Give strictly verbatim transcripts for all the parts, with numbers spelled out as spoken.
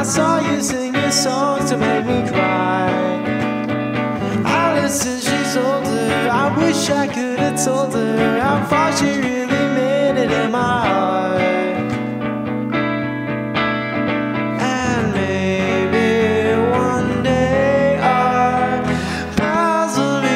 I saw you sing your songs to make me cry. Allison, she's older, I wish I could have told her how far she really made it in my heart. And maybe one day our paths will meet.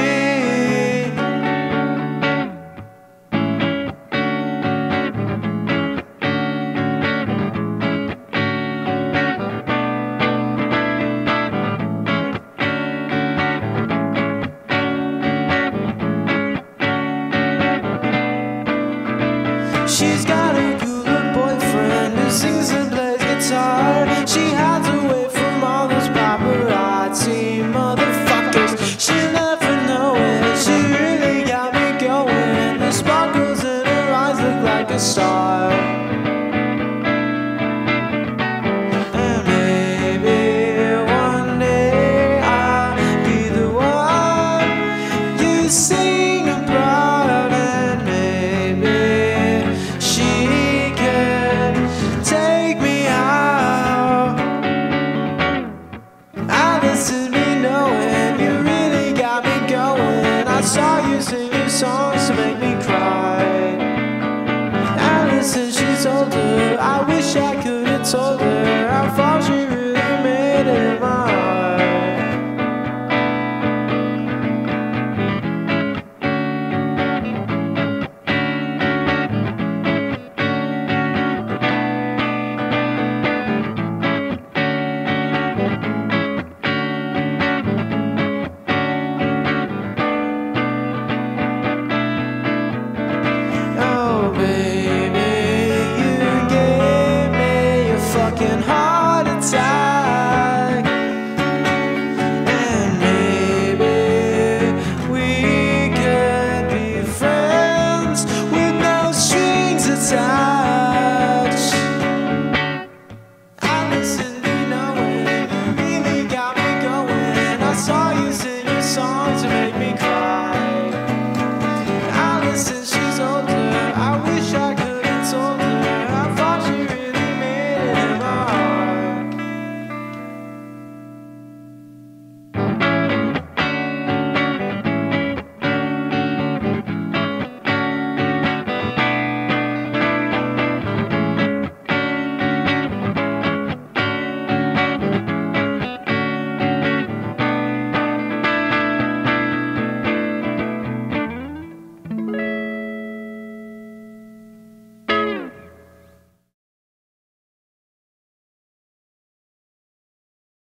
She's got a good boyfriend who sings and plays guitar. She has